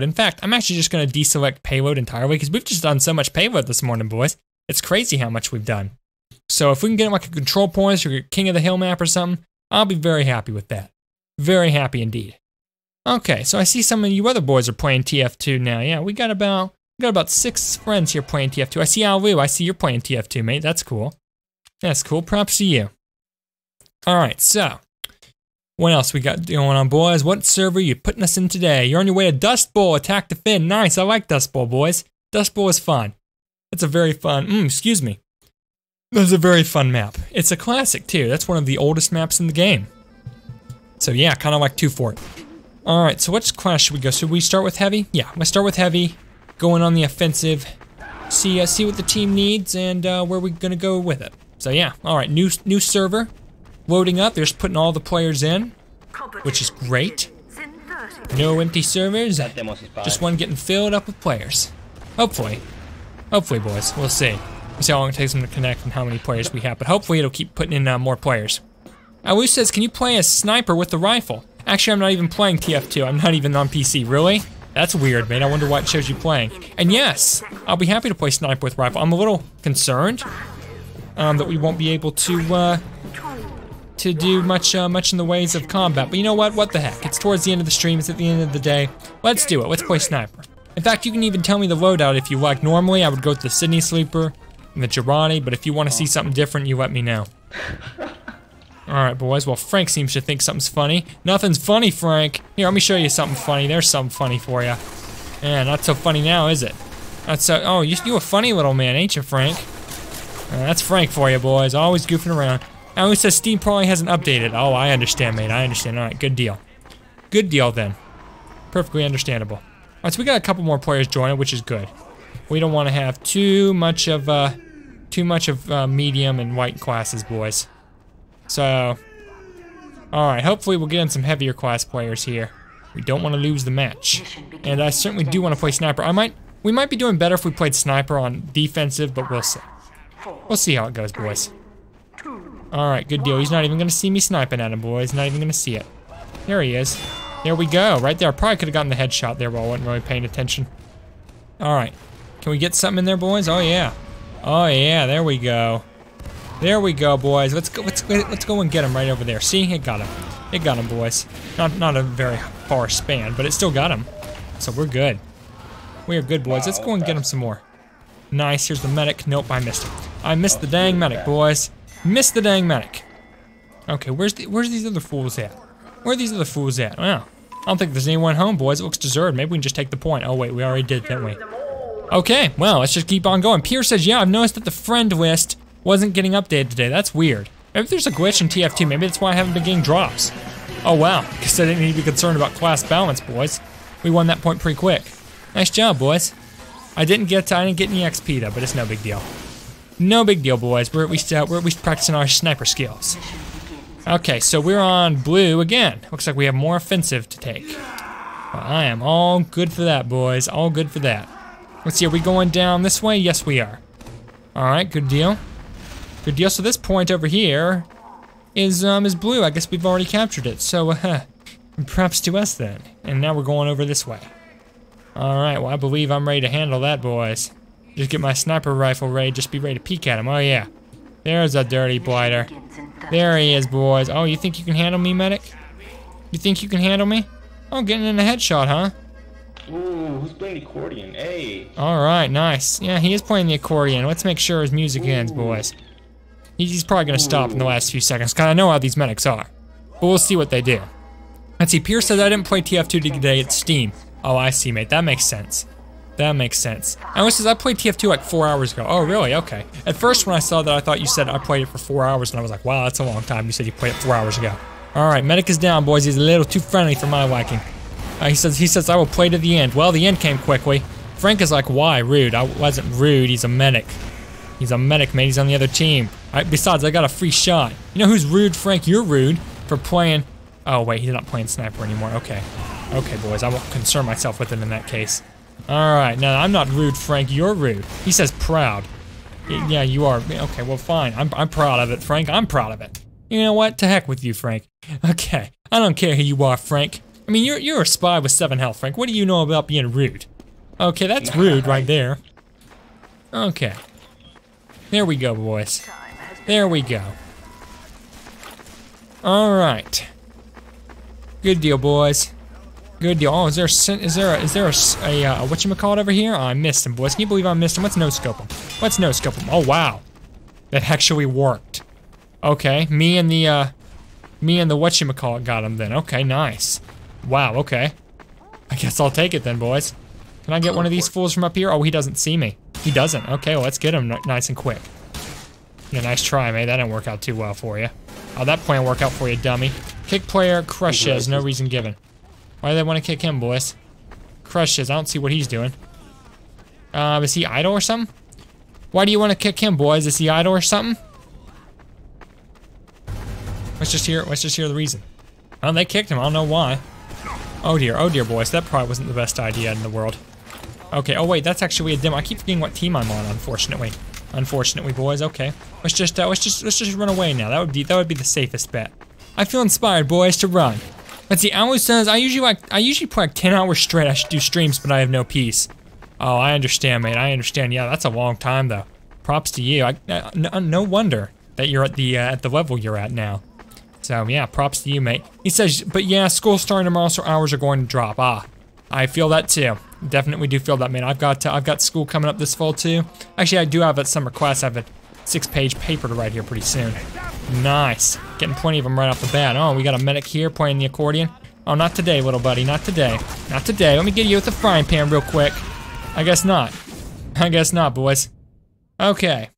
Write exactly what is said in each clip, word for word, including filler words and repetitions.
In fact, I'm actually just going to deselect payload entirely because we've just done so much payload this morning, boys. It's crazy how much we've done. So if we can get like a control point or king of the hill map or something, I'll be very happy with that. Very happy indeed. Okay, so I see some of you other boys are playing T F two now. Yeah, we got about we got about six friends here playing T F two. I see Alu. I see you're playing T F two, mate. That's cool. That's cool. Props to you. All right, so what else we got going on, boys? What server are you putting us in today? You're on your way to Dust Bowl. Attack the Fin. Nice. I like Dust Bowl, boys. Dust Bowl is fun. It's a very fun. Mm, excuse me. That's a very fun map. It's a classic too. That's one of the oldest maps in the game. So yeah, kind of like Two Fort. All right, so which class should we go? Should we start with heavy? Yeah, let's start with heavy, going on the offensive, see uh, see what the team needs and uh, where we're gonna go with it. So yeah, all right, new new server, loading up. They're just putting all the players in, which is great. No empty servers, just one getting filled up with players. Hopefully, hopefully, boys, we'll see. We'll see how long it takes them to connect and how many players we have, but hopefully it'll keep putting in uh, more players. Alu says, can you play a sniper with the rifle? Actually, I'm not even playing T F two. I'm not even on P C. Really? That's weird, man. I wonder why it shows you playing. And yes, I'll be happy to play sniper with rifle. I'm a little concerned um, that we won't be able to uh, to do much uh, much in the ways of combat. But you know what? What the heck? It's towards the end of the stream. It's at the end of the day. Let's do it. Let's play sniper. In fact, you can even tell me the loadout if you like. Normally, I would go with the Sydney Sleeper and the Jirani, but if you want to see something different, you let me know. Alright, boys. Well, Frank seems to think something's funny. Nothing's funny, Frank. Here, let me show you something funny. There's something funny for you. Man, not so funny now, is it? That's so. Oh, you, you a funny little man, ain't you, Frank? Uh, that's Frank for you, boys. Always goofing around. Alu says Steam probably hasn't updated. Oh, I understand, mate. I understand. Alright, good deal. Good deal, then. Perfectly understandable. Alright, so we got a couple more players joining, which is good. We don't want to have too much of, uh, too much of uh, medium and white classes, boys. So, alright, hopefully we'll get in some heavier class players here. We don't want to lose the match. And I certainly do want to play sniper. I might, we might be doing better if we played sniper on defensive, but we'll see. We'll see how it goes, boys. Alright, good deal. He's not even going to see me sniping at him, boys. Not even going to see it. There he is. There we go. Right there. I probably could have gotten the headshot there, but I wasn't really paying attention. Alright. Can we get something in there, boys? Oh, yeah. Oh, yeah. There we go. There we go, boys. Let's go. Let's let's go and get him right over there. See, it got him. It got him, boys. Not not a very far span, but it still got him. So we're good. We are good, boys. Let's go and get him some more. Nice. Here's the medic. Nope, I missed him. I missed the dang medic, boys. Missed the dang medic. Okay, where's the where's these other fools at? Where are these other fools at? Wow. I don't think there's anyone home, boys. It looks deserved. Maybe we can just take the point. Oh wait, we already did, didn't we? Okay. Well, let's just keep on going. Pierre says, yeah, I've noticed that the friend list wasn't getting updated today. That's weird. Maybe there's a glitch in T F two. Maybe that's why I haven't been getting drops. Oh, wow. Because I didn't need to be concerned about class balance, boys. We won that point pretty quick. Nice job, boys. I didn't get to, I didn't get any X P, though, but it's no big deal. No big deal, boys. We're at least, uh, we're at least practicing our sniper skills. Okay, so we're on blue again. Looks like we have more offensive to take. Well, I am all good for that, boys. All good for that. Let's see. Are we going down this way? Yes, we are. All right, good deal. Good deal. So this point over here is um is blue. I guess we've already captured it. So uh, props to us then. And now we're going over this way. All right. Well, I believe I'm ready to handle that, boys. Just get my sniper rifle ready. Just be ready to peek at him. Oh yeah. There's a dirty blighter. There he is, boys. Oh, you think you can handle me, medic? You think you can handle me? Oh, getting in a headshot, huh? Ooh, who's playing the accordion? Hey. All right. Nice. Yeah, he is playing the accordion. Let's make sure his music Ooh. ends, boys. He's probably going to stop in the last few seconds, because I know how these medics are. But we'll see what they do. Let's see, Pierce says, I didn't play T F two today, it's Steam. Oh, I see, mate. That makes sense. That makes sense. And it says, I played T F two like four hours ago. Oh, really? Okay. At first, when I saw that, I thought you said I played it for four hours, and I was like, wow, that's a long time. You said you played it four hours ago. All right, medic is down, boys. He's a little too friendly for my liking. Uh, he says, he says, I will play to the end. Well, the end came quickly. Frank is like, why? Rude. I wasn't rude. He's a medic. He's a medic, mate. He's on the other team. I, besides, I got a free shot. You know who's rude, Frank? You're rude for playing. Oh, wait. He's not playing sniper anymore. Okay. Okay, boys. I won't concern myself with him in that case. All right. No, I'm not rude, Frank. You're rude. He says proud. Yeah, you are. Okay, well, fine. I'm, I'm proud of it, Frank. I'm proud of it. You know what? To heck with you, Frank. Okay. I don't care who you are, Frank. I mean, you're you're a spy with seven health, Frank. What do you know about being rude? Okay, that's rude right there. Okay. There we go, boys. There we go. All right. Good deal, boys. Good deal. Oh, is there a, is there a, is there a, a, a whatchamacallit over here? Oh, I missed him, boys. Can you believe I missed him? Let's no-scope him. Let's no-scope him. Oh, wow. That actually worked. Okay, me and the, uh, me and the whatchamacallit got him then. Okay, nice. Wow, okay. I guess I'll take it then, boys. Can I get one of these fools from up here? Oh, he doesn't see me. He doesn't. Okay, well, let's get him nice and quick. Yeah, nice try, mate. That didn't work out too well for you. Oh, that plan worked out for you, dummy. Kick player, crushes, no reason given. Why do they want to kick him, boys? Crushes, I don't see what he's doing. Uh, is he idle or something? Why do you want to kick him, boys? Is he idle or something? Let's just hear, let's just hear the reason. Oh, they kicked him, I don't know why. Oh dear, oh dear, boys, that probably wasn't the best idea in the world. Okay, oh wait, that's actually a demo. I keep forgetting what team I'm on, unfortunately. Unfortunately, boys. Okay, let's just uh, let's just let's just run away now. That would be that would be the safest bet. I feel inspired, boys, to run. Let's see. I always says I usually like I usually play like ten hours straight. I should do streams, but I have no peace. Oh, I understand, mate. I understand. Yeah, that's a long time though. Props to you. I, I, no, no wonder that you're at the uh, at the level you're at now. So yeah, props to you, mate. He says, but yeah, school's starting tomorrow, so hours are going to drop. Ah, I feel that too. Definitely do feel that, man. I've got uh, I've got school coming up this fall too. Actually, I do have a summer class. I have a six-page paper to write here pretty soon. Nice, getting plenty of them right off the bat. Oh, we got a medic here playing the accordion. Oh, not today, little buddy. Not today. Not today. Let me get you with a frying pan real quick. I guess not. I guess not, boys. Okay.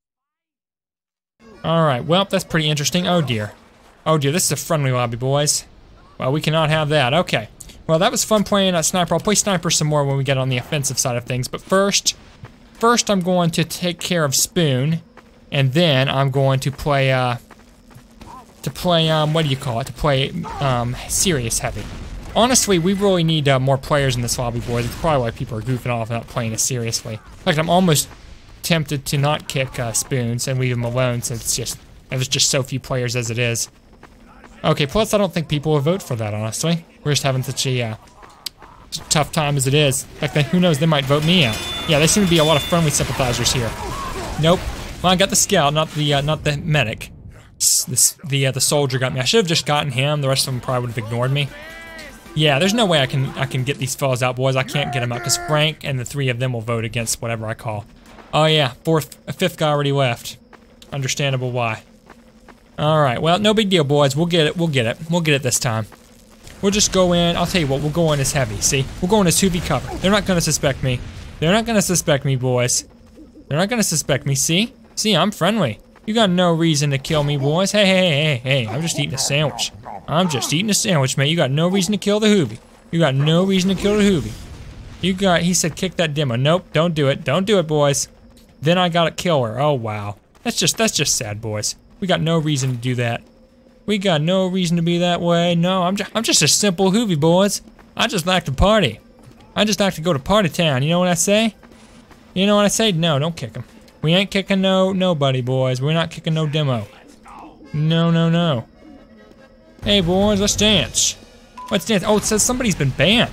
All right. Well, that's pretty interesting. Oh dear. Oh dear. This is a friendly lobby, boys. Well, we cannot have that. Okay. Well, that was fun playing uh, Sniper. I'll play Sniper some more when we get on the offensive side of things. But first, first I'm going to take care of Spoon, and then I'm going to play, uh, to play, um, what do you call it? To play um, Serious Heavy. Honestly, we really need uh, more players in this lobby, boys. That's probably why people are goofing off and not playing it seriously. In fact, I'm almost tempted to not kick uh, Spoons and leave him alone since it's just, there's just so few players as it is. Okay, plus I don't think people will vote for that, honestly. We're just having such a uh, tough time as it is. In fact, then who knows, they might vote me out. Yeah, there seem to be a lot of friendly sympathizers here. Nope. Well, I got the scout, not the uh, not the medic. This, the uh, the soldier got me. I should have just gotten him. The rest of them probably would have ignored me. Yeah, there's no way I can I can get these fellas out, boys. I can't get them out because Frank and the three of them will vote against whatever I call. Oh yeah, fourth, fifth guy already left. Understandable why. All right, well, no big deal, boys. We'll get it, we'll get it. We'll get it this time. We'll just go in. I'll tell you what, we'll go in as heavy, see? We'll go in as two v cover. They're not gonna suspect me. They're not gonna suspect me, boys. They're not gonna suspect me, see? See, I'm friendly. You got no reason to kill me, boys. Hey, hey, hey, hey, hey, I'm just eating a sandwich. I'm just eating a sandwich, mate. You got no reason to kill the hoobie. You got no reason to kill the hoobie. You got, he said, kick that demo. Nope, don't do it. Don't do it, boys. Then I gotta kill her. Oh, wow. That's just, that's just sad, boys. We got no reason to do that. We got no reason to be that way. No, I'm, ju I'm just a simple hoovy, boys. I just like to party. I just like to go to party town. You know what I say? You know what I say? No, don't kick him. We ain't kicking no nobody, boys. We're not kicking no demo. No, no, no. Hey, boys, let's dance. Let's dance. Oh, it says somebody's been banned.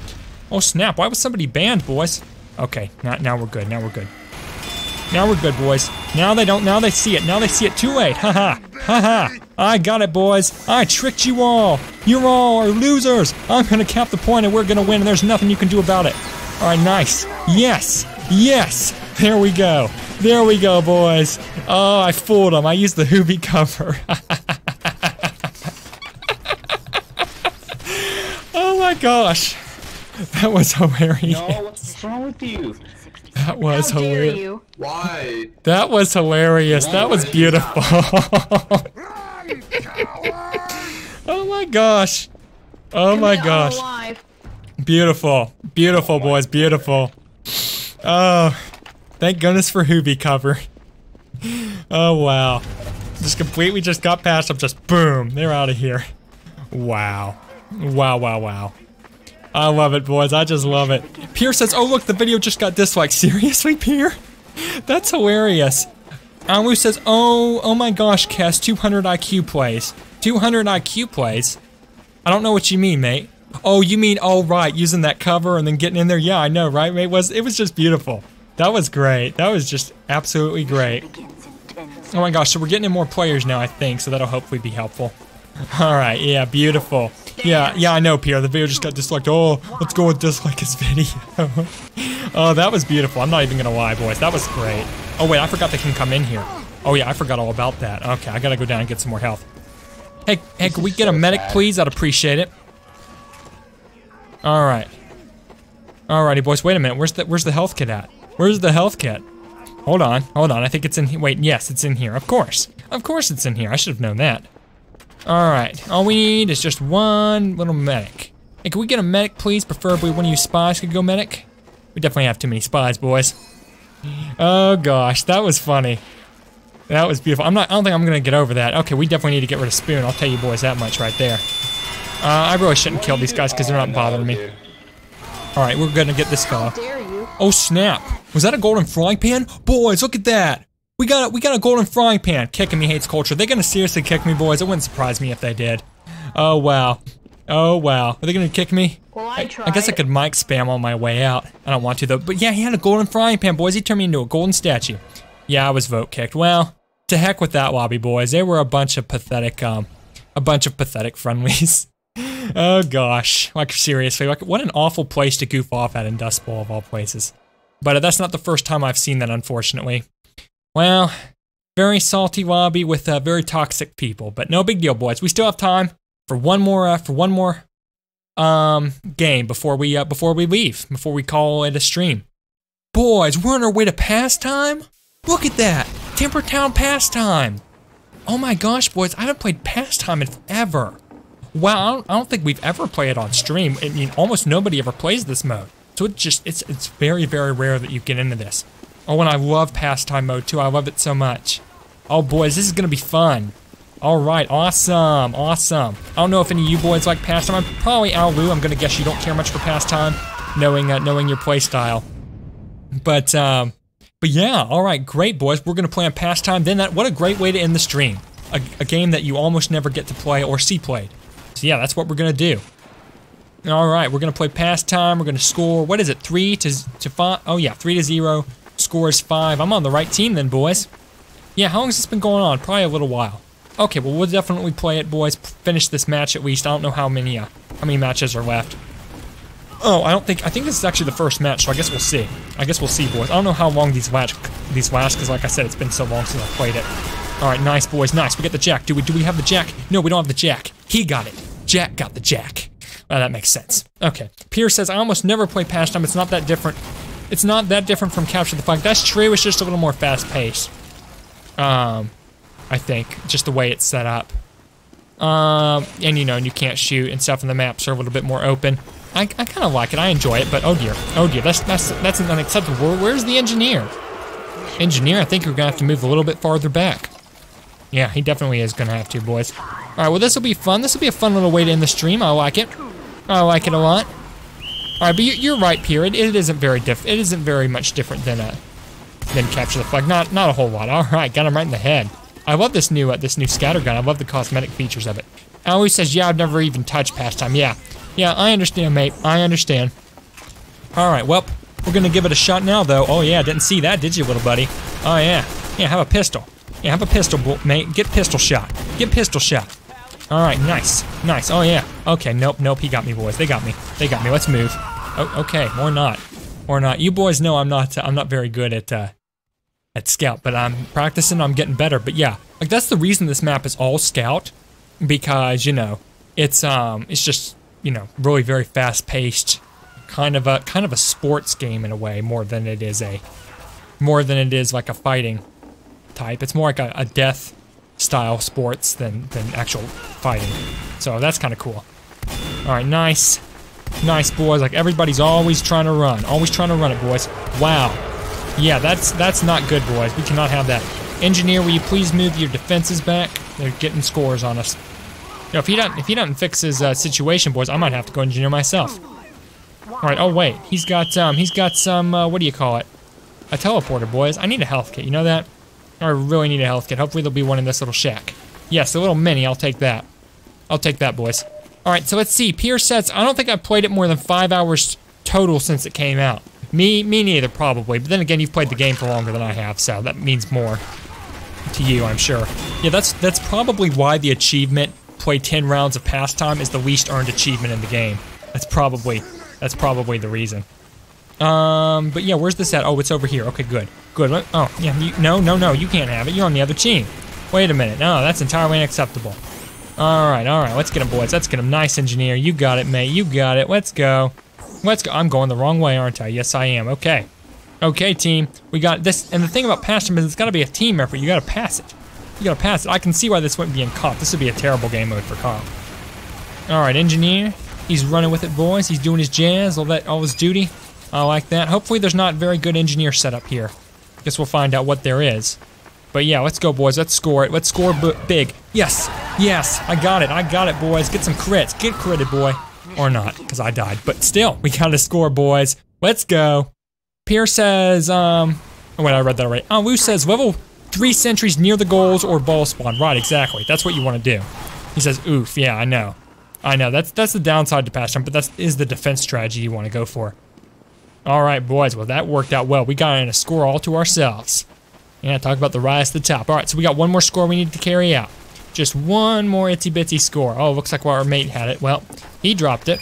Oh, snap. Why was somebody banned, boys? Okay, now, now we're good. Now we're good. Now we're good, boys. Now they don't, now they see it. Now they see it too late. Ha ha. Ha ha. I got it, boys. I tricked you all. You all are losers. I'm gonna cap the point and we're gonna win and there's nothing you can do about it. All right, nice. Yes. Yes. There we go. There we go, boys. Oh, I fooled them. I used the hoobie cover. Oh my gosh. That was hilarious. No, what's wrong with you? That was hilarious. Why? That was hilarious. That was beautiful. Oh my gosh. Oh my gosh. Beautiful. Beautiful, boys. Beautiful. Oh, thank goodness for hoobie cover. Oh, wow. Just completely just got past them. Just boom. They're out of here. Wow. Wow, wow, wow. I love it, boys. I just love it. Pierre says, oh, look, the video just got disliked. Seriously, Pierre? That's hilarious. Amu says, oh, oh my gosh, Cass, two hundred I Q plays. two hundred I Q plays? I don't know what you mean, mate. Oh, you mean, oh, right, using that cover and then getting in there. Yeah, I know, right? It was, it was just beautiful. That was great. That was just absolutely great. Oh my gosh, so we're getting in more players now, I think, so that'll hopefully be helpful. All right, yeah, beautiful. Yeah, yeah, I know, Pierre, the video just got disliked. Oh, let's go with dislike this video. Oh, that was beautiful. I'm not even gonna lie, boys. That was great. Oh, wait, I forgot they can come in here. Oh, yeah, I forgot all about that. Okay, I gotta go down and get some more health. Hey, hey, can we get a medic, please? I'd appreciate it. All right. All righty, boys, wait a minute. Where's the, where's the health kit at? Where's the health kit? Hold on, hold on. I think it's in here. Wait, yes, it's in here. Of course. Of course it's in here. I should have known that. All right, all we need is just one little medic. Hey, can we get a medic, please? Preferably one of you spies could go medic. We definitely have too many spies, boys. Oh, gosh, that was funny. That was beautiful. I'm not, I don't think I'm gonna get over that. Okay, we definitely need to get rid of Spoon. I'll tell you boys that much right there. Uh, I really shouldn't kill these guys because they're not bothering me. All right, we're gonna get this fellow. Oh, snap. Was that a golden frying pan? Boys, look at that. We got, a, we got a golden frying pan. Kicking me hates culture. They're gonna seriously kick me, boys. It wouldn't surprise me if they did. Oh, wow. Oh, wow. Are they gonna kick me? Well, I, I, I guess I could mic spam on my way out. I don't want to, though. But yeah, he had a golden frying pan, boys. He turned me into a golden statue. Yeah, I was vote kicked. Well, to heck with that lobby, boys. They were a bunch of pathetic, um, a bunch of pathetic friendlies. Oh gosh, like seriously, like what an awful place to goof off at in Dust Bowl of all places. But uh, that's not the first time I've seen that, unfortunately. Well, very salty lobby with uh, very toxic people, but no big deal, boys. We still have time for one more, uh, for one more, um, game before we, uh, before we leave, before we call it a stream. Boys, we're on our way to Pastime. Look at that! Timbertown Pastime! Oh my gosh, boys, I haven't played Pastime in forever. Wow, I don't, I don't think we've ever played it on stream. I mean, almost nobody ever plays this mode. So it just, it's it's very, very rare that you get into this. Oh, and I love Pastime mode too. I love it so much. Oh boys, this is gonna be fun. All right, awesome, awesome. I don't know if any of you boys like Pastime. I'm probably Allu. I'm gonna guess you don't care much for Pastime, knowing, uh, knowing your playstyle. But, um... But yeah, all right, great boys. We're gonna play on Pastime. Then that, what a great way to end the stream. A, a game that you almost never get to play or see played. So yeah, that's what we're gonna do. All right, we're gonna play Pastime. We're gonna score, what is it, three to, to five? Oh yeah, three to zero, score is five. I'm on the right team then, boys. Yeah, how long has this been going on? Probably a little while. Okay, well, we'll definitely play it, boys. Finish this match at least. I don't know how many, uh, how many matches are left. Oh, I don't think, I think this is actually the first match, so I guess we'll see. I guess we'll see, boys. I don't know how long these last, these last, because like I said, it's been so long since I played it. All right, nice, boys, nice. We get the jack. Do we, do we have the jack? No, we don't have the jack. He got it. Jack got the jack. Well, that makes sense. Okay. Pierre says, I almost never play Pastime. It's not that different. It's not that different from Capture the Flag. That's true. It's just a little more fast-paced. Um, I think, just the way it's set up. Um, and, you know, and you can't shoot and stuff, and the maps are a little bit more open. I, I kind of like it. I enjoy it, but oh dear, oh dear, that's that's that's unacceptable. Where, where's the engineer? Engineer, I think we're gonna have to move a little bit farther back. Yeah, he definitely is gonna have to, boys. All right, well this will be fun. This will be a fun little way to end the stream. I like it. I like it a lot. All right, but you, you're right, Pierre. It, it isn't very diff. It isn't very much different than a than Capture the Flag. Not not a whole lot. All right, got him right in the head. I love this new uh, this new scatter gun. I love the cosmetic features of it. Allu says, yeah, I've never even touched Pastime. Yeah. Yeah, I understand, mate. I understand. All right, well, we're gonna give it a shot now, though. Oh yeah, didn't see that, did you, little buddy? Oh yeah, yeah. Have a pistol. Yeah, have a pistol, mate. Get pistol shot. Get pistol shot. All right, nice, nice. Oh yeah. Okay, nope, nope. He got me, boys. They got me. They got me. Let's move. Oh, okay, or not, or not. You boys know I'm not. Uh, I'm not very good at uh, at scout, but I'm practicing. I'm getting better. But yeah, like that's the reason this map is all scout, because you know it's um it's just. You know, really very fast-paced, kind of a kind of a sports game in a way, more than it is a, more than it is like a fighting type. It's more like a, a death-style sports than than actual fighting. So that's kind of cool. All right, nice, nice boys. Like everybody's always trying to run, always trying to run it, boys. Wow, yeah, that's that's not good, boys. We cannot have that. Engineer, will you please move your defenses back? They're getting scores on us. You know, if he doesn't, if he doesn't fix his uh, situation, boys, I might have to go engineer myself. All right. Oh wait, he's got um, he's got some. Uh, what do you call it? A teleporter, boys. I need a health kit. You know that? I really need a health kit. Hopefully there'll be one in this little shack. Yes, a little mini. I'll take that. I'll take that, boys. All right, so let's see. Peer sets. I don't think I've played it more than five hours total since it came out. Me, me neither, probably. But then again, you've played the game for longer than I have, so that means more to you, I'm sure. Yeah, that's that's probably why the achievement play ten rounds of Pastime is the least earned achievement in the game. That's probably that's probably the reason. Um, but yeah, where's this at? Oh, it's over here. Okay, good, good. Oh, yeah. You, no, no, no. You can't have it. You're on the other team. Wait a minute. No, that's entirely unacceptable. All right, all right. Let's get him, boys. Let's get him. Nice, engineer. You got it, mate. You got it. Let's go. Let's go. I'm going the wrong way, aren't I? Yes, I am. Okay. Okay, team. We got this. And the thing about Pastime is it's got to be a team effort. You got to pass it. You got to pass it. I can see why this wouldn't be in comp. This would be a terrible game mode for comp. All right, engineer. He's running with it, boys. He's doing his jazz. All that, all his duty. I like that. Hopefully there's not very good engineer setup here. Guess we'll find out what there is. But yeah, let's go, boys. Let's score it. Let's score big. Yes. Yes. I got it. I got it, boys. Get some crits. Get critted, boy. Or not, because I died. But still, we got to score, boys. Let's go. Pierre says, um... oh, wait, I read that already. Oh, Wu says, level three sentries near the goals or ball spawn. Right, exactly. That's what you want to do. He says, oof. Yeah, I know. I know. That's that's the downside to Pastime, but that is the defense strategy you want to go for. All right, boys. Well, that worked out well. We got in a score all to ourselves. Yeah, talk about the rise to the top. All right, so we got one more score we need to carry out. Just one more itsy-bitsy score. Oh, looks like our mate had it. Well, he dropped it.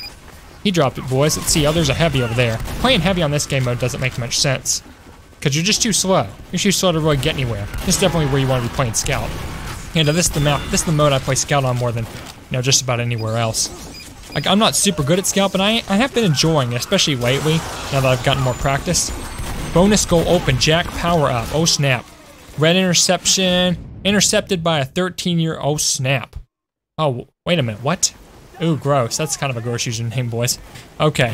He dropped it, boys. Let's see. Oh, there's a heavy over there. Playing heavy on this game mode doesn't make much sense because you're just too slow. You're too slow to really get anywhere. This is definitely where you want to be playing scout. And uh, this is the map. This is the mode I play scout on more than you know just about anywhere else. Like, I'm not super good at scout, but I, I have been enjoying it, especially lately, now that I've gotten more practice. Bonus goal open, Jack power up, oh snap. Red interception, intercepted by a thirteen-year-old, oh snap. Oh, wait a minute, what? Ooh, gross, that's kind of a gross username, boys. Okay,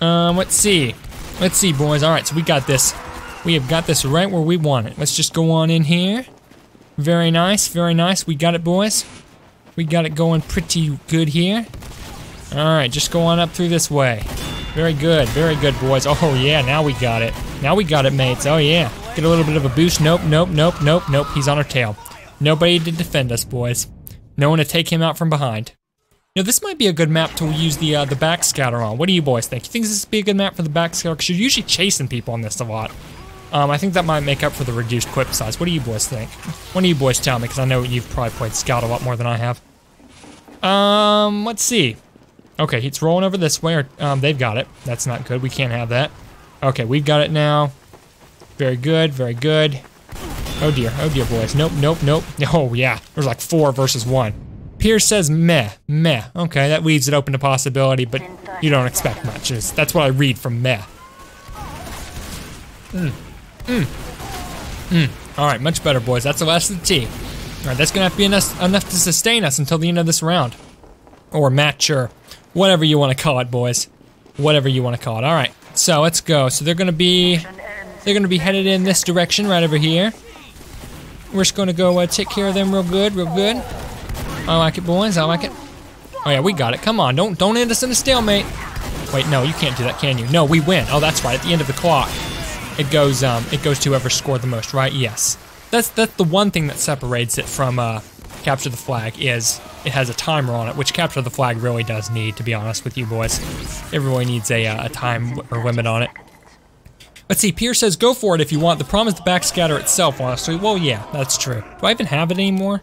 um, let's see. Let's see, boys, all right, so we got this. We have got this right where we want it. Let's just go on in here. Very nice, very nice, we got it, boys. We got it going pretty good here. All right, just go on up through this way. Very good, very good, boys. Oh, yeah, now we got it. Now we got it, mates. Oh, yeah. Get a little bit of a boost. Nope, nope, nope, nope, nope. He's on our tail. Nobody to defend us, boys. No one to take him out from behind. Now, this might be a good map to use the uh, the backscatter on. What do you boys think? You think this would be a good map for the backscatter? Because you're usually chasing people on this a lot. Um, I think that might make up for the reduced clip size. What do you boys think? What do you boys tell me? Because I know you've probably played scout a lot more than I have. Um, let's see. Okay, it's rolling over this way. Or, um, they've got it. That's not good. We can't have that. Okay, we've got it now. Very good, very good. Oh dear, oh dear, boys. Nope, nope, nope. Oh yeah, there's like four versus one. Pierce says meh, meh. Okay, that leaves it open to possibility, but you don't expect much. It's, that's what I read from meh. Mm, mm, mm. All right, much better, boys. That's the last of the tea. All right, that's gonna have to be enough, enough to sustain us until the end of this round. Or match, or whatever you want to call it, boys. Whatever you want to call it. All right, so let's go. So they're gonna be, they're gonna be headed in this direction right over here. We're just gonna go uh, take care of them real good, real good. I like it, boys. I like it. Oh yeah, we got it. Come on, don't don't end us in a stalemate. Wait, no, you can't do that, can you? No, we win. Oh, that's right. At the end of the clock, it goes um it goes to whoever scored the most, right? Yes. That's that's the one thing that separates it from uh capture the flag is. It has a timer on it, which capture the flag really does need, to be honest with you boys. It really needs a, uh, a time or limit on it. Let's see, Pierre says go for it if you want. The problem is the backscatter itself, honestly. Well, yeah, that's true. Do I even have it anymore?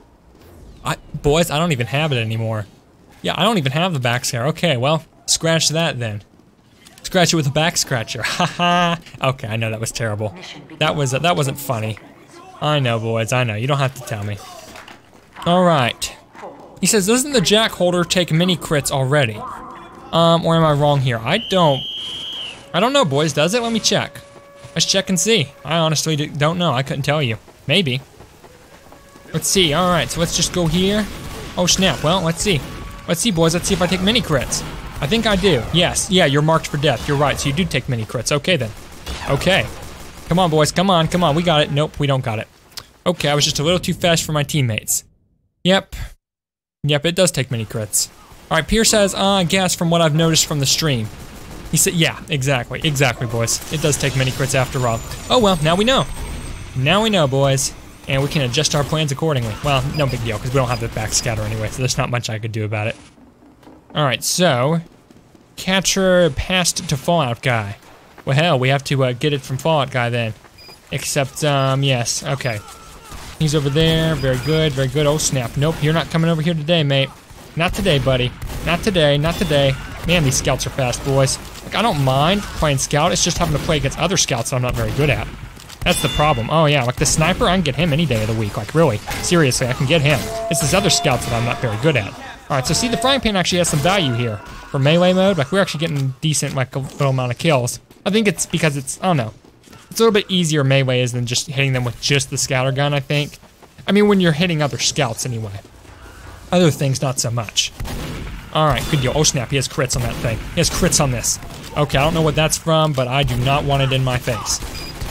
I, boys, I don't even have it anymore. Yeah, I don't even have the backscatter. Okay, well, scratch that then. Scratch it with a backscratcher. Haha. Okay, I know that was terrible. That, was, uh, that wasn't funny. I know, boys, I know. You don't have to tell me. All right. He says, doesn't the jack holder take many crits already? Um, or am I wrong here? I don't, I don't know, boys, does it? Let me check. Let's check and see. I honestly don't know, I couldn't tell you. Maybe. Let's see, all right, so let's just go here. Oh snap, well, let's see. Let's see, boys, let's see if I take many crits. I think I do, yes. Yeah, you're marked for death, you're right, so you do take many crits. Okay then, okay. Come on, boys, come on, come on, we got it. Nope, we don't got it. Okay, I was just a little too fast for my teammates. Yep. Yep, it does take many crits. All right, Pierce says, uh, I guess from what I've noticed from the stream. He said, yeah, exactly, exactly, boys. It does take many crits after all. Oh, well, now we know. Now we know, boys. And we can adjust our plans accordingly. Well, no big deal, because we don't have the backscatter anyway, so there's not much I could do about it. Alright, so... Catcher passed to Fallout Guy. Well, hell, we have to uh, get it from Fallout Guy then. Except, um, yes, okay. He's over there, very good, very good. Oh, snap, nope, you're not coming over here today, mate. Not today, buddy. Not today, not today. Man, these scouts are fast, boys. Like, I don't mind playing scout, it's just having to play against other scouts that I'm not very good at. That's the problem. Oh, yeah, like the sniper, I can get him any day of the week. Like, really, seriously, I can get him. It's these other scouts that I'm not very good at. All right, so see, the frying pan actually has some value here. For melee mode, like, we're actually getting decent, like, a little amount of kills. I think it's because it's, I don't know, it's a little bit easier melee is than just hitting them with just the scouter gun, I think. I mean, when you're hitting other scouts, anyway. Other things, not so much. All right, good deal. Oh, snap, he has crits on that thing. He has crits on this. Okay, I don't know what that's from, but I do not want it in my face.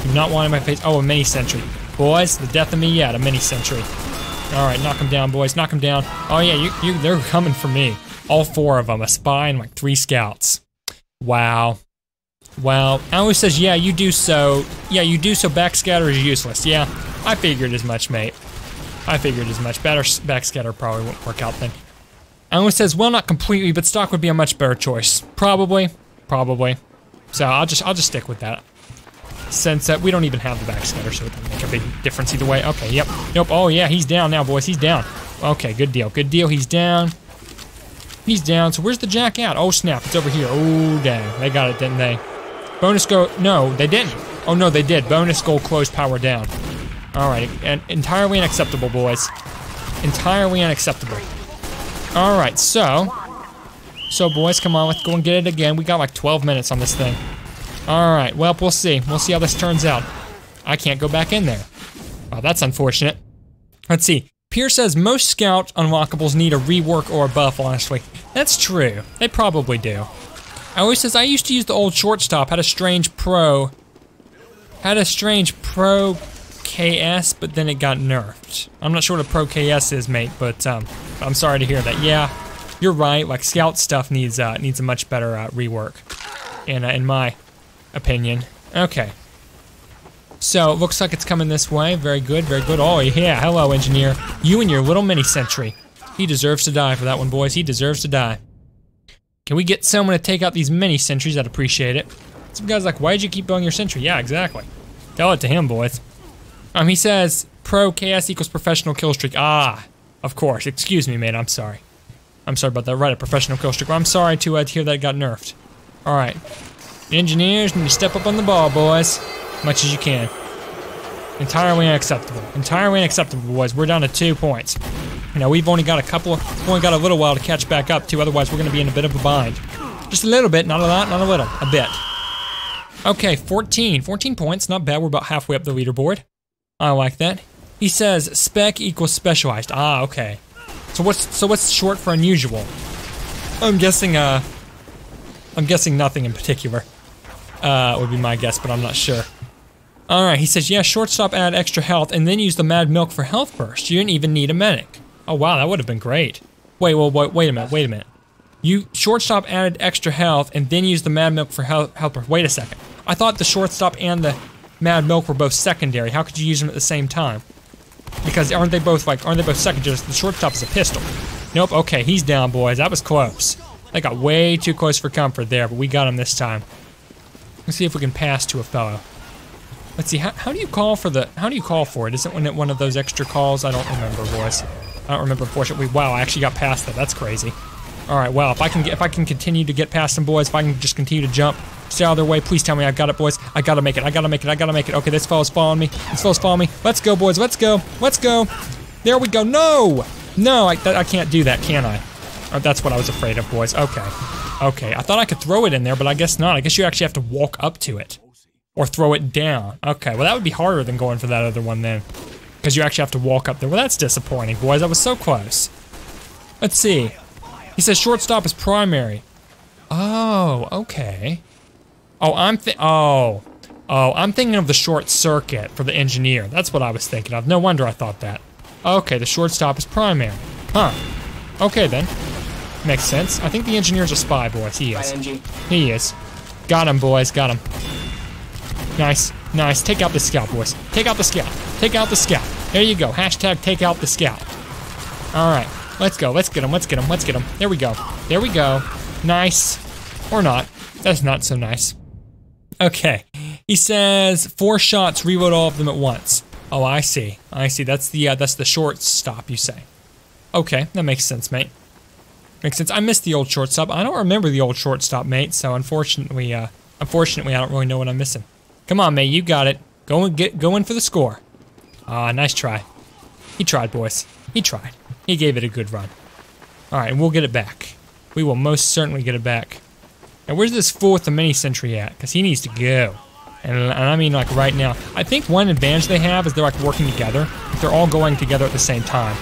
Do not want it in my face. Oh, a mini sentry. Boys, the death of me yet, a mini sentry. All right, knock him down, boys, knock him down. Oh, yeah, you, you, they're coming for me. All four of them, a spy and like three scouts. Wow. Well, Alu says, yeah, you do so. Yeah, you do so. Backscatter is useless. Yeah, I figured as much, mate. I figured as much. Better backscatter probably won't work out then. Alu says, well, not completely, but stock would be a much better choice. Probably, probably. So I'll just, I'll just stick with that. Since uh, we don't even have the backscatter, so it doesn't make a big difference either way. Okay, yep, nope. Oh yeah, he's down now, boys. He's down. Okay, good deal, good deal. He's down. He's down. So where's the jack at? Oh snap, it's over here. Oh dang, they got it, didn't they? Bonus goal, no, they didn't. Oh no, they did. Bonus goal closed, power down. All right, and entirely unacceptable, boys. Entirely unacceptable. All right, so, so boys, come on, let's go and get it again. We got like twelve minutes on this thing. All right, well, we'll see. We'll see how this turns out. I can't go back in there. Wow, that's unfortunate. Let's see. Pierce says most scout unlockables need a rework or a buff, honestly. That's true, they probably do. Alu says, I used to use the old Shortstop, had a strange pro, had a strange pro K S, but then it got nerfed. I'm not sure what a pro K S is, mate, but um, I'm sorry to hear that. Yeah, you're right, like scout stuff needs uh, needs a much better uh, rework, in, uh, in my opinion. Okay, so looks like it's coming this way. Very good, very good. Oh yeah, hello engineer. You and your little mini sentry. He deserves to die for that one, boys. He deserves to die. Can we get someone to take out these mini sentries? I'd appreciate it. Some guy's like, why'd you keep going your sentry? Yeah, exactly. Tell it to him, boys. Um, he says, pro K S equals professional killstreak. Ah, of course. Excuse me, man. I'm sorry. I'm sorry about that. Right, a professional killstreak. Well, I'm sorry to uh, hear that it got nerfed. All right. Engineers need to step up on the ball, boys. Much as you can. Entirely unacceptable. Entirely unacceptable, boys. We're down to two points. Now we've only got a couple, we've only got a little while to catch back up to, otherwise we're gonna be in a bit of a bind. Just a little bit, not a lot, not a little, a bit. Okay, fourteen, fourteen points, not bad, we're about halfway up the leaderboard. I like that. He says, spec equals specialized. Ah, okay. So what's, so what's short for unusual? I'm guessing, uh, I'm guessing nothing in particular, uh, would be my guess, but I'm not sure. All right, he says, yeah, Shortstop add extra health and then use the Mad Milk for health burst. You didn't even need a medic. Oh wow, that would have been great. Wait, well, wait, wait a minute, wait a minute. You Shortstop added extra health and then used the Mad Milk for health helper. Wait a second. I thought the Shortstop and the Mad Milk were both secondary. How could you use them at the same time? Because aren't they both like, aren't they both secondary? The Shortstop is a pistol. Nope, okay, he's down, boys. That was close. That got way too close for comfort there, but we got him this time. Let's see if we can pass to a fellow. Let's see, how, how do you call for the, how do you call for it? Isn't it one of those extra calls? I don't remember, boys. I don't remember, unfortunately. Wow, I actually got past that. That's crazy. All right, well, if I can get, if I can continue to get past them, boys, if I can just continue to jump, stay out of their way, please tell me I got it, boys. I gotta make it, I gotta make it, I gotta make it. Okay, this fellow's following me, this fellow's following me. Let's go, boys, let's go, let's go. There we go, no! No, I, I can't do that, can I? Oh, that's what I was afraid of, boys, okay. Okay, I thought I could throw it in there, but I guess not. I guess you actually have to walk up to it or throw it down. Okay, well, that would be harder than going for that other one then. Because you actually have to walk up there. Well, that's disappointing, boys. I was so close. Let's see. He says Shortstop is primary. Oh, okay. Oh, I'm thi- oh, oh, I'm thinking of the short circuit for the engineer. That's what I was thinking of. No wonder I thought that. Okay, the Shortstop is primary. Huh. Okay then. Makes sense. I think the engineer's a spy, boys. He is. He is. Got him, boys. Got him. Nice. Nice. Take out the scout, boys. Take out the scout. Take out the scout. There you go. Hashtag take out the scout. All right. Let's go. Let's get him. Let's get him. Let's get him. There we go. There we go. Nice. Or not. That's not so nice. Okay. He says four shots, reload all of them at once. Oh, I see. I see. That's the uh, that's the shortstop, you say. Okay, that makes sense, mate. Makes sense. I missed the old shortstop. I don't remember the old shortstop, mate. So unfortunately, uh, unfortunately, I don't really know what I'm missing. Come on, mate. You got it. Go and get go in for the score. Ah, uh, nice try. He tried, boys. He tried. He gave it a good run. All right, and we'll get it back. We will most certainly get it back. Now, where's this fool with the mini sentry at? Because he needs to go. And, and I mean, like, right now. I think one advantage they have is they're, like, working together. They're all going together at the same time.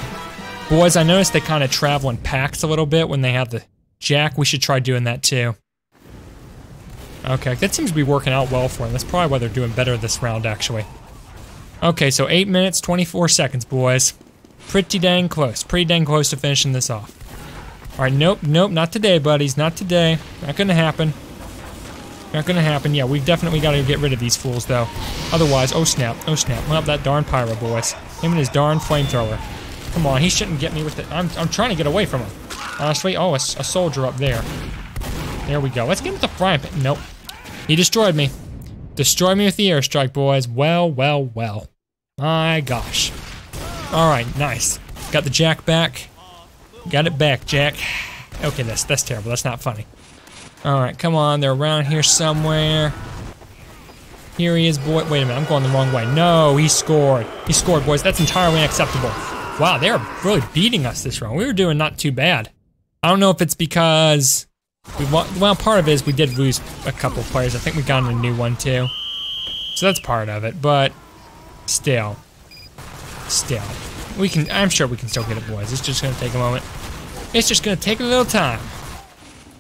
Boys, I noticed they kind of travel in packs a little bit when they have the jack. We should try doing that, too. Okay, that seems to be working out well for them. That's probably why they're doing better this round, actually. Okay, so eight minutes, twenty-four seconds, boys. Pretty dang close. Pretty dang close to finishing this off. All right, nope, nope, not today, buddies. Not today. Not going to happen. Not gonna happen. Yeah, we've definitely got to get rid of these fools, though. Otherwise, oh snap, oh snap. Well, that darn pyro, boys. Him and his darn flamethrower. Come on, he shouldn't get me with it. I'm, I'm trying to get away from him. Honestly, oh, a, a soldier up there. There we go. Let's get him with the frying pan. Nope. He destroyed me. Destroyed me with the airstrike, boys. Well, well, well. My gosh. All right, nice. Got the jack back. Got it back, Jack. Okay, that's, that's terrible. That's not funny. Alright, come on, they're around here somewhere. Here he is, boy. Wait a minute, I'm going the wrong way. No, he scored. He scored, boys. That's entirely unacceptable. Wow, they're really beating us this round. We were doing not too bad. I don't know if it's because... We won well, part of it is we did lose a couple players. I think we got a new one, too. So that's part of it, but... Still. Still. We can... I'm sure we can still get it, boys. It's just going to take a moment. It's just going to take a little time.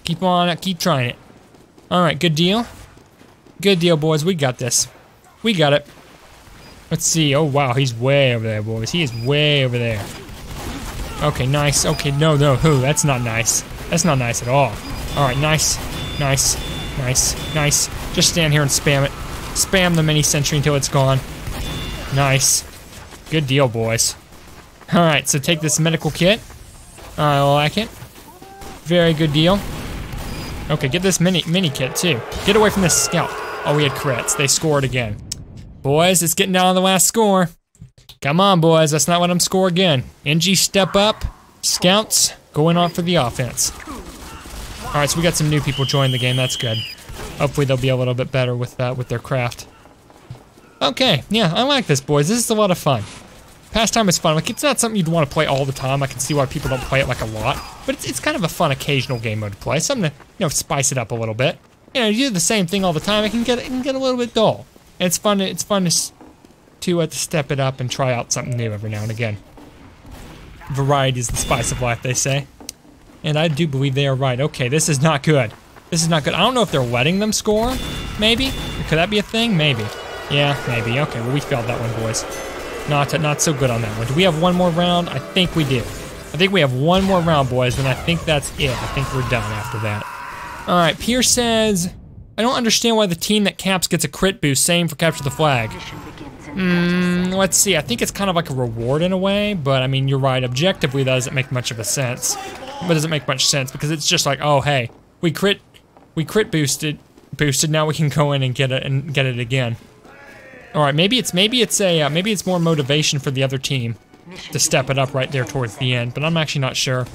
Keep on, keep trying it. All right, good deal. Good deal, boys. We got this. We got it. Let's see. Oh, wow. He's way over there, boys. He is way over there. Okay, nice. Okay, no, no. Ooh, that's not nice. That's not nice at all. All right, nice. Nice. Nice. Nice. Just stand here and spam it. Spam the mini sentry until it's gone. Nice. Good deal, boys. All right, so take this medical kit. I like it. Very good deal. Okay, get this mini mini kit, too. Get away from this scout. Oh, we had crits. They scored again. Boys, it's getting down to the last score. Come on, boys. Let's not let them score again. N G, step up. Scouts, going on for the offense. All right, so we got some new people joining the game. That's good. Hopefully, they'll be a little bit better with uh, with their craft. Okay, yeah, I like this, boys. This is a lot of fun. Pastime is fun. Like, it's not something you'd want to play all the time. I can see why people don't play it, like, a lot. But it's, it's kind of a fun occasional game mode to play. Something to, you know, spice it up a little bit. You know, you do the same thing all the time, it can get it can get a little bit dull. And it's fun to, it's fun to, to, uh, to step it up and try out something new every now and again. Variety is the spice of life, they say. And I do believe they are right. Okay, this is not good. This is not good. I don't know if they're letting them score, maybe? Could that be a thing? Maybe. Yeah, maybe. Okay, well, we failed that one, boys. Not, not so good on that one. Do we have one more round? I think we do. I think we have one more round, boys, and I think that's it. I think we're done after that. All right, Pierre says, I don't understand why the team that caps gets a crit boost, same for capture the flag. Mm, let's see. I think it's kind of like a reward in a way, but I mean, you're right. Objectively, that doesn't make much of a sense. But it doesn't make much sense because it's just like, oh, hey, we crit, we crit boosted, boosted. Now we can go in and get it and get it again. All right, maybe it's maybe it's a uh, maybe it's more motivation for the other team to step it up right there towards the end, but I'm actually not sure.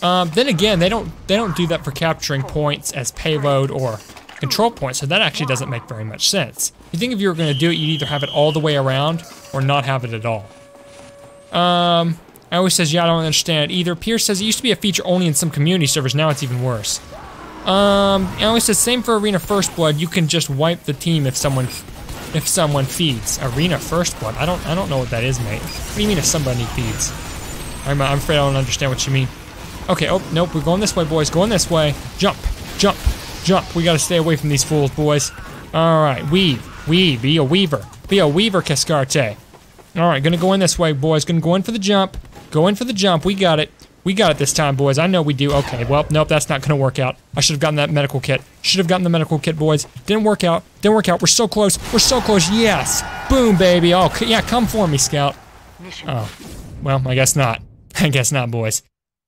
Um, then again, they don't they don't do that for capturing points as payload or control points, so that actually doesn't make very much sense. You think if you were going to do it, you'd either have it all the way around or not have it at all. Um, I always says, yeah, I don't understand it either. Pierce says it used to be a feature only in some community servers. Now it's even worse. Um, I always says same for Arena First Blood. You can just wipe the team if someone. If someone feeds. Arena First Blood. I don't I don't know what that is, mate. What do you mean if somebody feeds? I'm, I'm afraid I don't understand what you mean. Okay, oh, nope, we're going this way, boys. Going this way. Jump, jump, jump. We gotta stay away from these fools, boys. All right, weave, weave, be a weaver. Be a weaver, Kaskarte. All right, gonna go in this way, boys. Gonna go in for the jump. Go in for the jump. We got it. We got it this time, boys. I know we do. Okay, well, nope, that's not going to work out. I should have gotten that medical kit. Should have gotten the medical kit, boys. Didn't work out. Didn't work out. We're so close. We're so close. Yes. Boom, baby. Oh, yeah, come for me, Scout. Oh, well, I guess not. I guess not, boys.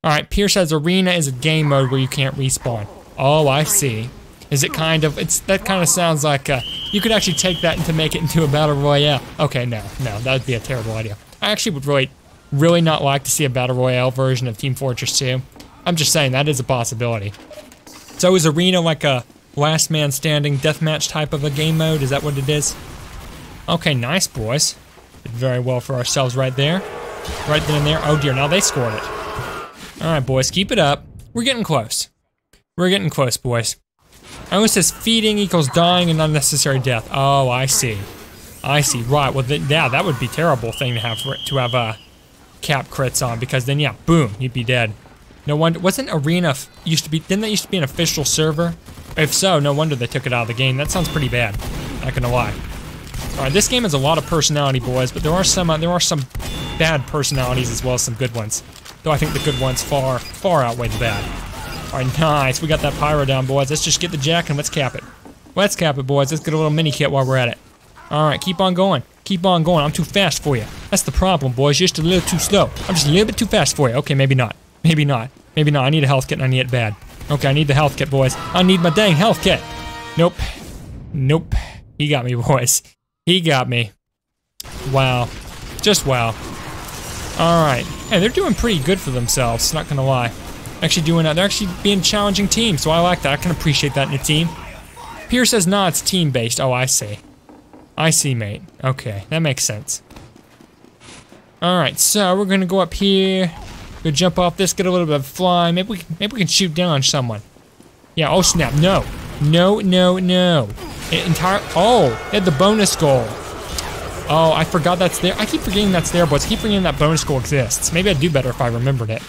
Alright, Pierce says Arena is a game mode where you can't respawn. Oh, I see. Is it kind of, it's, that kind of sounds like, uh, you could actually take that and to make it into a battle royale. Okay, no, no, that would be a terrible idea. I actually would really, really not like to see a battle royale version of Team Fortress two. I'm just saying, that is a possibility. So is Arena like a last man standing deathmatch type of a game mode? Is that what it is? Okay, nice, boys. Did very well for ourselves right there. Right then and there. Oh dear, now they scored it. All right, boys, keep it up. We're getting close. We're getting close, boys. Oh, it says feeding equals dying and unnecessary death. Oh, I see. I see. Right. Well, then, yeah, that would be a terrible thing to have for, to have uh, cap crits on, because then, yeah, boom, you'd be dead. No wonder. Wasn't Arena used to be? Didn't that used to be an official server? If so, no wonder they took it out of the game. That sounds pretty bad. Not gonna lie. All right, this game has a lot of personality, boys, but there are some uh, there are some bad personalities as well as some good ones. Though I think the good ones far far outweigh the bad. All right, nice. We got that pyro down, boys. Let's just get the jack and let's cap it. Let's cap it, boys. Let's get a little mini kit while we're at it. All right, keep on going. Keep on going. I'm too fast for you. That's the problem, boys. You're just a little too slow. I'm just a little bit too fast for you. Okay, maybe not. Maybe not. Maybe not. I need a health kit and I need it bad. Okay, I need the health kit, boys. I need my dang health kit. Nope. Nope. He got me, boys. He got me. Wow. Just wow. All right. Hey, they're doing pretty good for themselves. Not gonna lie. Actually doing that. They're actually being challenging team, so I like that. I can appreciate that in a team. Pierce says, nah, it's team-based. Oh, I see. I see, mate. Okay, that makes sense. Alright, so we're gonna go up here. Go jump off this, get a little bit of fly. Maybe we, maybe we can shoot down someone. Yeah, oh snap, no. No, no, no. It entire, oh, they had the bonus goal. Oh, I forgot that's there. I keep forgetting that's there, boys. I keep forgetting that bonus goal exists. Maybe I'd do better if I remembered it.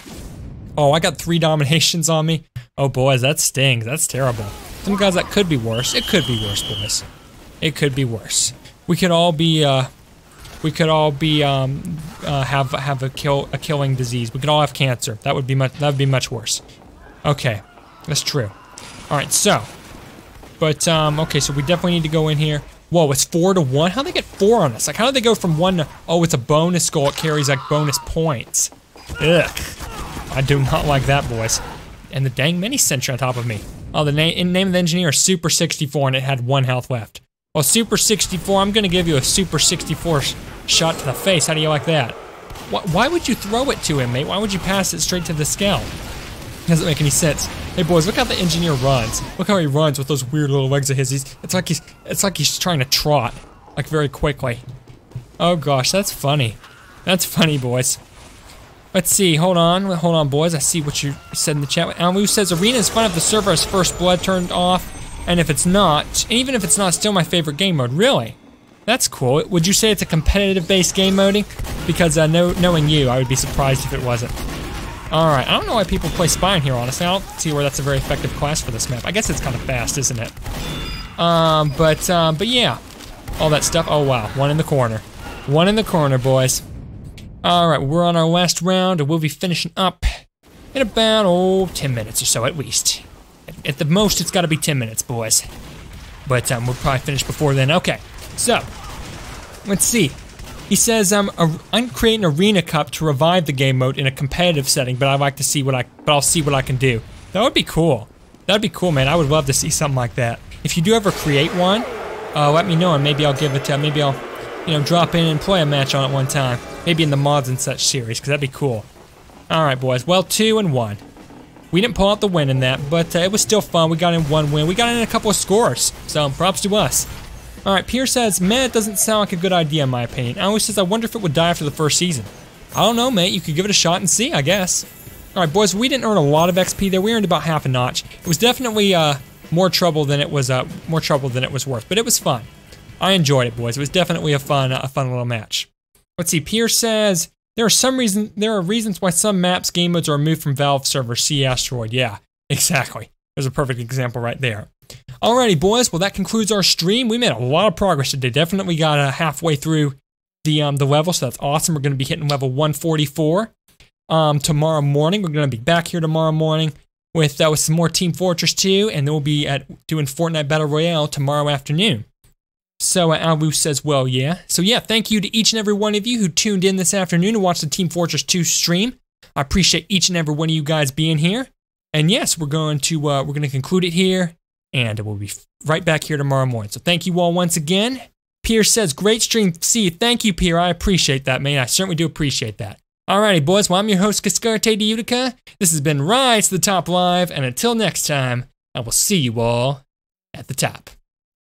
Oh, I got three dominations on me. Oh, boys, that stings. That's terrible. Some guys, that could be worse. It could be worse, boys. It could be worse. We could all be, uh, we could all be, um, uh, have have a kill a killing disease. We could all have cancer. That would be much. That would be much worse. Okay, that's true. All right, so, but um, okay, so we definitely need to go in here. Whoa, it's four to one. How did they get four on us? Like, how did they go from one to? Oh, it's a bonus goal. It carries like bonus points. Ugh. I do not like that, boys. And the dang mini sentry on top of me. Oh, the name name of the engineer is Super sixty-four, and it had one health left. Well, Super sixty-four, I'm gonna give you a Super sixty-four sh shot to the face. How do you like that? Wh why would you throw it to him, mate? Why would you pass it straight to the scale? Doesn't make any sense. Hey, boys, look how the engineer runs. Look how he runs with those weird little legs of his. He's, it's like he's it's like he's trying to trot, like very quickly. Oh gosh, that's funny. That's funny, boys. Let's see, hold on, hold on, boys. I see what you said in the chat. Alu says, Arena is fun if the server has First Blood turned off, and if it's not, even if it's not, still my favorite game mode. Really? That's cool. Would you say it's a competitive-based game moding? Because uh, no, knowing you, I would be surprised if it wasn't. All right, I don't know why people play Spine here, honestly. I don't see where that's a very effective class for this map. I guess it's kind of fast, isn't it? Um, but, um, but yeah, all that stuff. Oh, wow, one in the corner. One in the corner, boys. All right, we're on our last round, and we'll be finishing up in about, oh, ten minutes or so at least. At, at the most, it's gotta be ten minutes, boys. But um, we'll probably finish before then. Okay, so, let's see. He says, um, I'm creating an arena cup to revive the game mode in a competitive setting, but I'd like to see what I, but I'll see what I can do. That would be cool. That'd be cool, man. I would love to see something like that. If you do ever create one, uh, let me know, and maybe I'll give it to, maybe I'll, you know, drop in and play a match on it one time. Maybe in the mods and such series, because that'd be cool. All right, boys. Well, two and one. We didn't pull out the win in that, but uh, it was still fun. We got in one win. We got in a couple of scores, so props to us. All right, Pierre says, man, it doesn't sound like a good idea in my opinion. Alu says, I wonder if it would die after the first season. I don't know, mate. You could give it a shot and see, I guess. All right, boys. We didn't earn a lot of X P there. We earned about half a notch. It was definitely uh, more trouble than it was uh, more trouble than it was worth, but it was fun. I enjoyed it, boys. It was definitely a fun uh, a fun little match. Let's see, Pierce says, there are some reason, there are reasons why some maps, game modes are removed from Valve server, see Asteroid. Yeah, exactly. There's a perfect example right there. Alrighty, boys, well that concludes our stream. We made a lot of progress today. Definitely got uh, halfway through the um, the level, so that's awesome. We're gonna be hitting level one forty-four um, tomorrow morning. We're gonna be back here tomorrow morning with, uh, with some more Team Fortress two, and then we'll be at doing Fortnite Battle Royale tomorrow afternoon. So uh, Alu says, well, yeah. So yeah, thank you to each and every one of you who tuned in this afternoon to watch the Team Fortress two stream. I appreciate each and every one of you guys being here. And yes, we're going to uh, we're going to conclude it here, and we'll be right back here tomorrow morning. So thank you all once again. Pierre says, great stream. See you. Thank you, Pierre. I appreciate that, man. I certainly do appreciate that. Alrighty, boys. Well, I'm your host, Kaskarte de Utica. This has been Rise to the Top Live, and until next time, I will see you all at the top.